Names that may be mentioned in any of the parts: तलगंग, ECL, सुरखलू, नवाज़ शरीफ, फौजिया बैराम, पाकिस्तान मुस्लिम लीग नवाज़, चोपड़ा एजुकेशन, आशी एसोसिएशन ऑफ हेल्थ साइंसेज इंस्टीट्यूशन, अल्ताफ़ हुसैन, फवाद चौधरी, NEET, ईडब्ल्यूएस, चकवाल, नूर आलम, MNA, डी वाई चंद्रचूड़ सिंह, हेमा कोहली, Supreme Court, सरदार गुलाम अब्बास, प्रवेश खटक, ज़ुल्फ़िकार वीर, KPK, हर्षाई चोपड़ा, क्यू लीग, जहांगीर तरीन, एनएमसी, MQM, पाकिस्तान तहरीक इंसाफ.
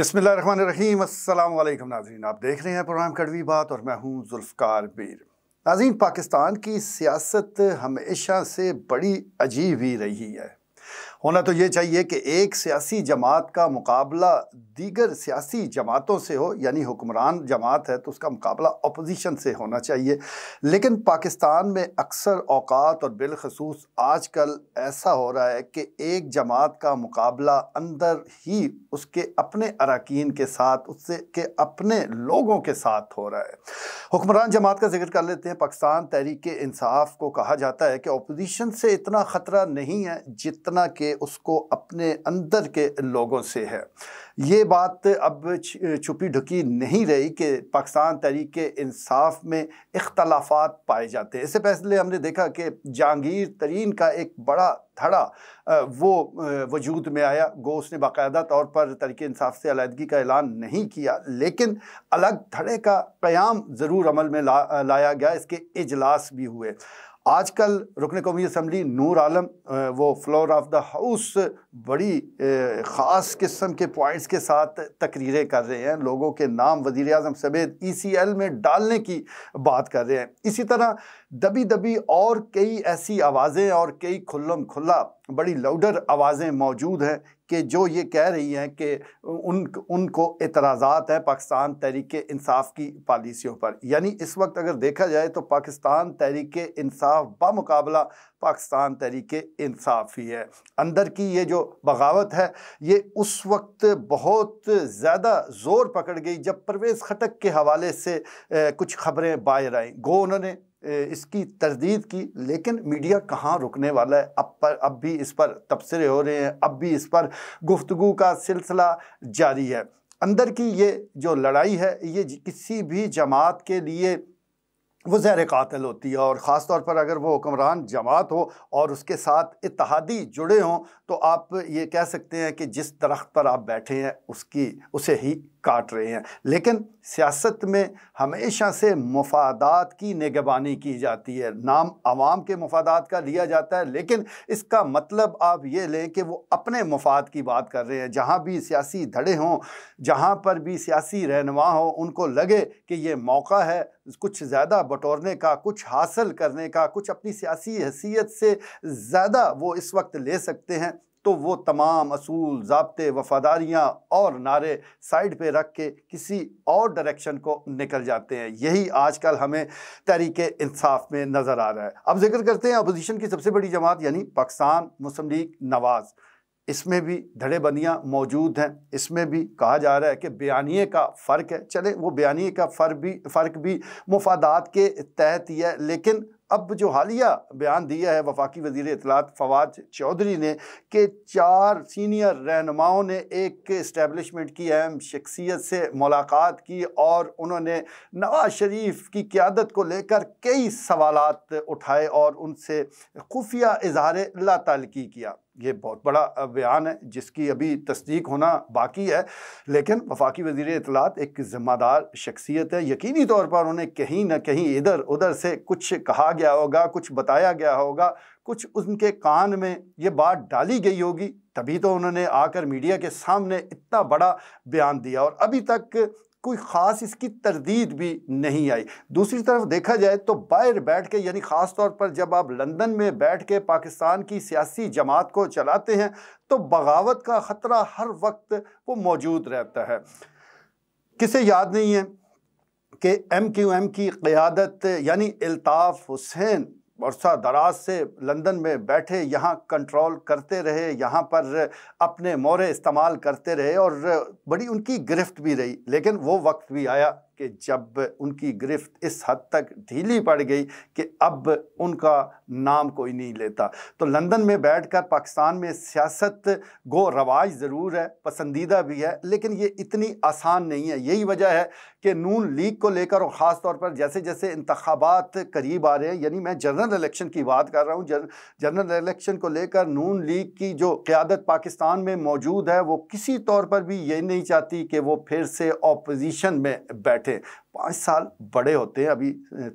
बिस्मिल्लाहिर्रहमानिर्रहीम। अस्सलाम वालेकुम नाज़रीन, आप देख रहे हैं प्रोग्राम कड़वी बात और मैं हूँ ज़ुल्फ़िकार वीर। नाज़रीन, पाकिस्तान की सियासत हमेशा से बड़ी अजीब ही रही है। होना तो ये चाहिए कि एक सियासी जमात का मुकाबला दीगर सियासी जमातों से हो, यानी हुक्मरान जमात है तो उसका मुकाबला अपोजिशन से होना चाहिए, लेकिन पाकिस्तान में अक्सर औकात और बिलखसूस आजकल ऐसा हो रहा है कि एक जमात का मुकाबला अंदर ही उसके अपने अरकान के साथ, उससे के अपने लोगों के साथ हो रहा है। हुक्मरान जमात का जिक्र कर लेते हैं। पाकिस्तान तहरीक इंसाफ को कहा जाता है कि अपोजिशन से इतना ख़तरा नहीं है जितना कि उसको अपने अंदर के लोगों से है। ये बात अब छुपी ढुकी नहीं रही कि पाकिस्तान तहरीक इंसाफ में इख्तलाफात पाए जाते हैं। इससे पहले हमने देखा कि जहांगीर तरीन का एक बड़ा धड़ा वो वजूद में आया। गो उसने बाकायदा तौर पर तहरीक इंसाफ से अलहदगी का ऐलान नहीं किया, लेकिन अलग धड़े का क़याम ज़रूर अमल में लाया गया। इसके इजलास भी हुए। आजकल रुकन कौमी असम्बली नूर आलम वो फ्लोर ऑफ द हाउस बड़ी ख़ास किस्म के पॉइंट्स के साथ तकरीरें कर रहे हैं, लोगों के नाम वज़ीर आज़म समेत ECL में डालने की बात कर रहे हैं। इसी तरह दबी दबी और कई ऐसी आवाज़ें और कई खुल्लम खुल्ला बड़ी लाउडर आवाज़ें मौजूद हैं कि जो ये कह रही हैं कि उनको एतराज़ात हैं पाकिस्तान तहरीक इंसाफ की पॉलिसियों पर। यानी इस वक्त अगर देखा जाए तो पाकिस्तान तहरीक इंसाफ बामुकाबला पाकिस्तान तहरीक इंसाफ ही है। अंदर की ये जो बगावत है ये उस वक्त बहुत ज़्यादा ज़ोर पकड़ गई जब प्रवेश खटक के हवाले से कुछ खबरें बाहर आईं। गो उन्होंने इसकी तरदीद की, लेकिन मीडिया कहाँ रुकने वाला है। अब भी इस पर तबसरे हो रहे हैं, अब भी इस पर गुफ्तगू का सिलसिला जारी है। अंदर की ये जो लड़ाई है ये किसी भी जमात के लिए वो ज़हर कातिल होती है, और ख़ास तौर पर अगर वो हुक्मरान जमात हो और उसके साथ इत्तहादी जुड़े हों तो आप ये कह सकते हैं कि जिस दरख्त पर आप बैठे हैं उसे ही काट रहे हैं। लेकिन सियासत में हमेशा से मुफादात की निगहबानी की जाती है। नाम आवाम के मुफादात का लिया जाता है, लेकिन इसका मतलब आप ये लें कि वो अपने मुफाद की बात कर रहे हैं। जहाँ भी सियासी धड़े हों, जहाँ पर भी सियासी रहनुमा हो, उनको लगे कि ये मौका है कुछ ज़्यादा बटोरने का, कुछ हासिल करने का, कुछ अपनी सियासी हैसियत से ज़्यादा वो इस वक्त ले सकते हैं, तो वो तमाम असूल, ज़ाब्ते, वफ़ादारियाँ और नारे साइड पे रख के किसी और डायरेक्शन को निकल जाते हैं। यही आजकल हमें तहरीक इंसाफ में नज़र आ रहा है। अब जिक्र करते हैं अपोजिशन की सबसे बड़ी जमात यानी पाकिस्तान मुस्लिम लीग नवाज़। इसमें भी धड़ेबंदियाँ मौजूद हैं। इसमें भी कहा जा रहा है कि बयानिए का फ़र्क है। चले वो बयानिए का फ़र्क भी मुफादात के तहत ही है, लेकिन अब जो हालिया बयान दिया है वफाकी वज़ीर इत्तलात फवाद चौधरी ने कि 4 सीनियर रहनुमाओं ने एक इस्टेब्लिशमेंट की अहम शख्सियत से मुलाकात की और उन्होंने नवाज़ शरीफ की क़ियादत को लेकर कई सवालात उठाए और उनसे खुफिया इजहार ला ताल्लुकी किया। ये बहुत बड़ा बयान है जिसकी अभी तस्दीक होना बाकी है, लेकिन वफाकी वज़ीर इत्तलात एक ज़िम्मेदार शख्सियत है। यकीनी तौर पर उन्हें कहीं ना कहीं इधर उधर से कुछ कहा गया होगा, कुछ बताया गया होगा, कुछ उनके कान में ये बात डाली गई होगी, तभी तो उन्होंने आकर मीडिया के सामने इतना बड़ा बयान दिया, और अभी तक कोई ख़ास इसकी तरदीद भी नहीं आई। दूसरी तरफ देखा जाए तो बाहर बैठ के, यानी ख़ास तौर पर जब आप लंदन में बैठ के पाकिस्तान की सियासी जमात को चलाते हैं तो बगावत का ख़तरा हर वक्त वो मौजूद रहता है। किसे याद नहीं है कि MQM की क़ियादत यानी अल्ताफ़ हुसैन बरसा दराज से लंदन में बैठे, यहाँ कंट्रोल करते रहे, यहाँ पर अपने मोहरे इस्तेमाल करते रहे और बड़ी उनकी गिरफ्त भी रही। लेकिन वो वक्त भी आया कि जब उनकी गिरफ्त इस हद तक ढीली पड़ गई कि अब उनका नाम कोई नहीं लेता। तो लंदन में बैठकर पाकिस्तान में सियासत गो रवाज ज़रूर है, पसंदीदा भी है, लेकिन ये इतनी आसान नहीं है। यही वजह है कि नून लीग को लेकर और ख़ास तौर पर जैसे जैसे इंतखाबात करीब आ रहे हैं, यानी मैं जनरल इलेक्शन की बात कर रहा हूँ, जनरल इलेक्शन को लेकर नून लीग की जो क़ियादत पाकिस्तान में मौजूद है वो किसी तौर पर भी ये नहीं चाहती कि वो फिर से अपोजिशन में बैठे। 5 साल बड़े होते हैं, अभी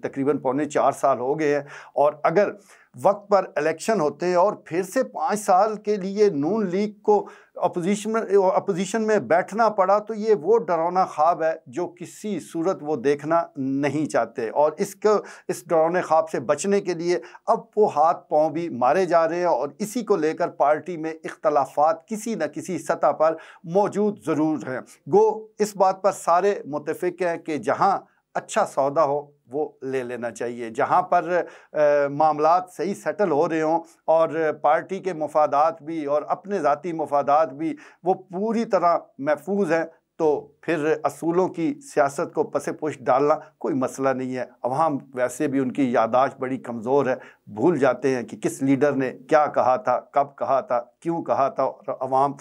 तकरीबन 4.25 साल हो गए हैं। और अगर वक्त पर इलेक्शन होते और फिर से 5 साल के लिए नून लीग को अपोजिशन में बैठना पड़ा तो ये वो डरावना ख्वाब है जो किसी सूरत वो देखना नहीं चाहते। और इसको इस डरावने ख्वाब से बचने के लिए अब वो हाथ पांव भी मारे जा रहे हैं और इसी को लेकर पार्टी में इख्तलाफात किसी न किसी सतह पर मौजूद ज़रूर हैं। गो इस बात पर सारे मुतफिक हैं कि जहाँ अच्छा सौदा हो वो ले लेना चाहिए, जहाँ पर मामलात सही सेटल हो रहे हों और पार्टी के मफादात भी और अपने ज़ाती मफादात भी वो पूरी तरह महफूज हैं, तो फिर असूलों की सियासत को पसे पुश डालना कोई मसला नहीं है। अवाम वैसे भी उनकी यादाश्त बड़ी कमज़ोर है, भूल जाते हैं कि किस लीडर ने क्या कहा था, कब कहा था, क्यों कहा था और अवाम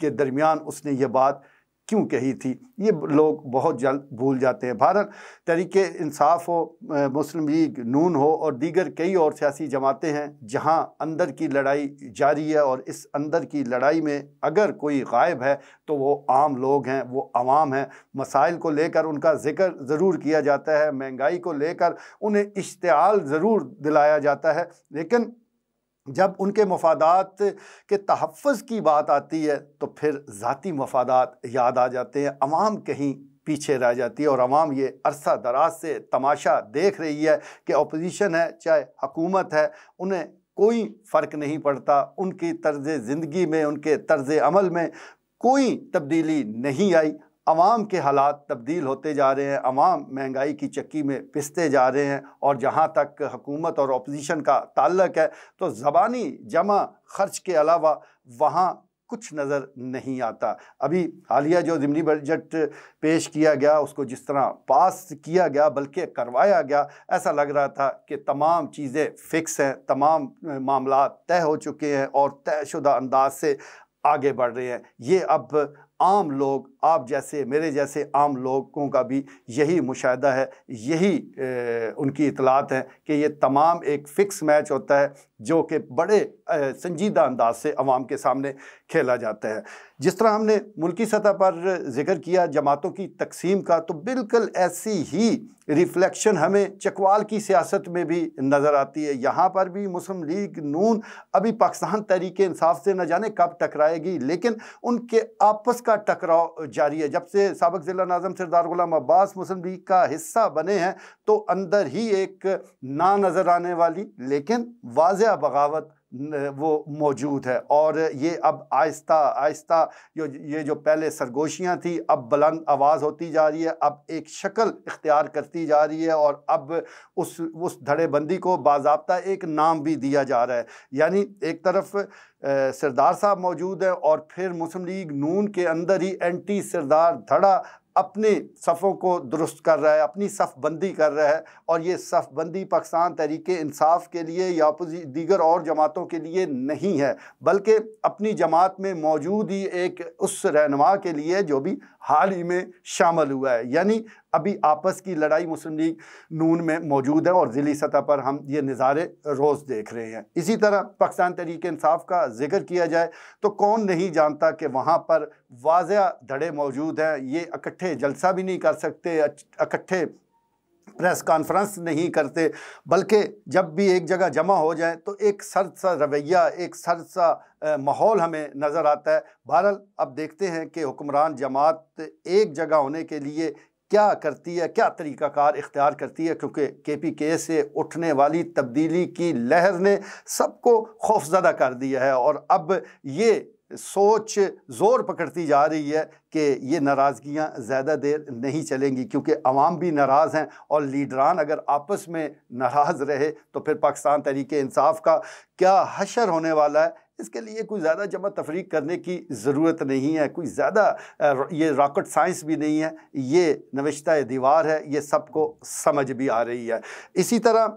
के दरमियान उसने ये बात क्यों कही थी, ये लोग बहुत जल्द भूल जाते हैं। भारत तहरीक इंसाफ हो, मुस्लिम लीग नून हो और दीगर कई और सियासी जमातें हैं जहां अंदर की लड़ाई जारी है और इस अंदर की लड़ाई में अगर कोई गायब है तो वो आम लोग हैं, वो आवाम हैं। मसाइल को लेकर उनका जिक्र ज़रूर किया जाता है, महंगाई को लेकर उन्हें इश्तेआल ज़रूर दिलाया जाता है, लेकिन जब उनके मफादात के तहफ़्फ़ुज़ की बात आती है तो फिर ज़ाती मफादात याद आ जाते हैं, अवाम कहीं पीछे रह जाती है। और अवाम ये अरसा दराज से तमाशा देख रही है कि अपोजिशन है चाहे हकूमत है, उन्हें कोई फ़र्क नहीं पड़ता, उनकी तर्ज़ ज़िंदगी में उनके तर्ज़ अमल में कोई तब्दीली नहीं आई। अवाम के हालात तब्दील होते जा रहे हैं, अवाम महंगाई की चक्की में पिसते जा रहे हैं। और जहाँ तक हुकूमत और अपोजिशन का ताल्लक है तो ज़बानी जमा खर्च के अलावा वहाँ कुछ नज़र नहीं आता। अभी हालिया जो ज़िमनी बजट पेश किया गया उसको जिस तरह पास किया गया बल्कि करवाया गया, ऐसा लग रहा था कि तमाम चीज़ें फ़िक्स हैं, तमाम मामला तय हो चुके हैं और तयशुदा अंदाज से आगे बढ़ रहे हैं। ये अब आम लोग, आप जैसे मेरे जैसे आम लोगों का भी यही मुशाहिदा है, यही उनकी इतलात है कि ये तमाम एक फ़िक्स मैच होता है जो कि बड़े संजीदा अंदाज से अवाम के सामने खेला जाता है। जिस तरह हमने मुल्की सतह पर जिक्र किया जमातों की तकसीम का, तो बिल्कुल ऐसी ही रिफ्लेक्शन हमें चकवाल की सियासत में भी नज़र आती है। यहाँ पर भी मुस्लिम लीग नून अभी पाकिस्तान तहरीक इंसाफ से न जाने कब टकराएगी, लेकिन उनके आपस का टकराव जारी है। जब से साबिक़ ज़िला नाज़िम सरदार गुलाम अब्बास मुस्लिम लीग का हिस्सा बने हैं तो अंदर ही एक ना नज़र आने वाली लेकिन वाज़ेह बगावत वो मौजूद है। और ये अब आहिस्ता आहिस्ता ये जो पहले सरगोशियाँ थी अब बुलंद आवाज़ होती जा रही है, अब एक शक्ल इख्तियार करती जा रही है और अब उस धड़ेबंदी को बाज़ाब्ता एक नाम भी दिया जा रहा है। यानी एक तरफ सरदार साहब मौजूद है और फिर मुस्लिम लीग नून के अंदर ही एंटी सरदार धड़ा अपने सफ़ों को दुरुस्त कर रहा है, अपनी सफ़बंदी कर रहा है। और ये सफ़बंदी पाकिस्तान तहरीक इंसाफ के लिए या दीगर और जमातों के लिए नहीं है, बल्कि अपनी जमात में मौजूद ही एक उस रहनुमा के लिए जो भी हाल ही में शामिल हुआ है। यानी अभी आपस की लड़ाई मुस्लिम लीग नून में मौजूद है और ज़िली सतह पर हम ये नज़ारे रोज़ देख रहे हैं। इसी तरह पाकिस्तान तहरीक इंसाफ का जिक्र किया जाए तो कौन नहीं जानता कि वहाँ पर वाज़ेह धड़े मौजूद हैं। ये इकट्ठे जलसा भी नहीं कर सकते, इकट्ठे प्रेस कॉन्फ्रेंस नहीं करते, बल्कि जब भी एक जगह जमा हो जाए तो एक सर्द सा रवैया, एक सर्द सा माहौल हमें नज़र आता है। बहरहाल अब देखते हैं कि हुक्मरान जमात एक जगह होने के लिए क्या करती है, क्या तरीक़ाकार इख्तियार करती है, क्योंकि KPK से उठने वाली तब्दीली की लहर ने सबको खौफजदा कर दिया है। और अब ये सोच ज़ोर पकड़ती जा रही है कि ये नाराज़गियाँ ज़्यादा देर नहीं चलेंगी, क्योंकि अवाम भी नाराज़ हैं और लीडरान अगर आपस में नाराज़ रहे तो फिर पाकिस्तान तहरीक इंसाफ का क्या हशर होने वाला है। इसके लिए कोई ज़्यादा जमा तफरीक करने की ज़रूरत नहीं है, कोई ज़्यादा ये रॉकेट साइंस भी नहीं है, ये नविश्ता दीवार है, ये सबको समझ भी आ रही है। इसी तरह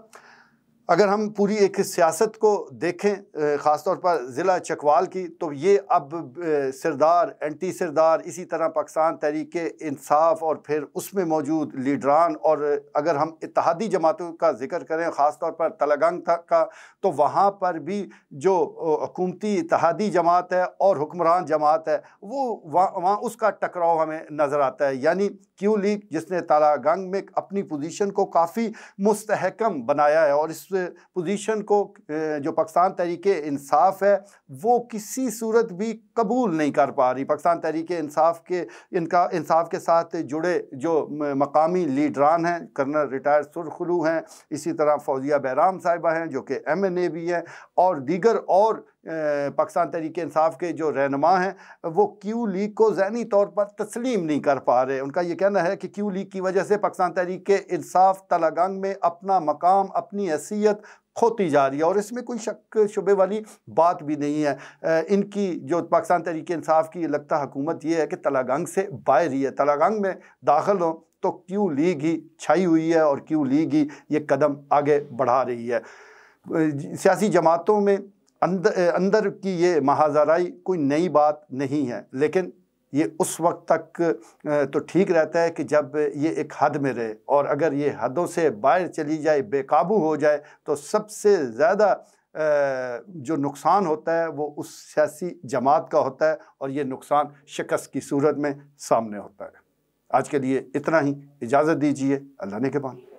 अगर हम पूरी एक सियासत को देखें ख़ासतौर पर ज़िला चकवाल की, तो ये अब सरदार एंटी सरदार, इसी तरह पाकिस्तान तहरीक इंसाफ और फिर उसमें मौजूद लीडरान, और अगर हम इत्तेहादी जमातों का जिक्र करें ख़ासतौर पर तलगंग का, तो वहाँ पर भी जो हुकूमती इत्तेहादी जमात है और हुक्मरान जमात है वो वहाँ उसका टकराव हमें नज़र आता है। यानी क्यू लीग जिसने तलगंग में अपनी पोजीशन को काफ़ी मुस्तहकम बनाया है, और इस पोजीशन को जो पाकिस्तान तहरीक इंसाफ है वो किसी सूरत भी कबूल नहीं कर पा रही। पाकिस्तान तहरीक इंसाफ के इंसाफ के साथ जुड़े जो मकामी लीडरान हैं, कर्नल रिटायर्ड सुरखलू हैं, इसी तरह फौजिया बैराम साहिबा हैं जो कि MNA भी हैं, और दीगर और पाकिस्तान तहरीक इंसाफ के जो रहनुमा हैं वो क्यू लीग को ज़हनी तौर पर तस्लीम नहीं कर पा रहे। उनका ये कहना है कि क्यू लीग की वजह से पाकिस्तान तहरीक इंसाफ तलागंग में अपना मकाम, अपनी हैसियत खोती जा रही है, और इसमें कोई शक शुबे वाली बात भी नहीं है। इनकी जो पाकिस्तान तहरीक इंसाफ की लगता हुकूमत ये है कि तलागंग से बाहर ही है, तलागंग में दाखिल हो तो क्यू लीग ही छाई हुई है और क्यू लीग ही ये कदम आगे बढ़ा रही है। सियासी जमातों में अंदर की ये महाजराई कोई नई बात नहीं है, लेकिन ये उस वक्त तक तो ठीक रहता है कि जब ये एक हद में रहे, और अगर ये हदों से बाहर चली जाए, बेकाबू हो जाए, तो सबसे ज़्यादा जो नुकसान होता है वो उस सियासी जमात का होता है, और ये नुकसान शिकस्त की सूरत में सामने होता है। आज के लिए इतना ही, इजाज़त दीजिए, अल्लाह ने के बाद।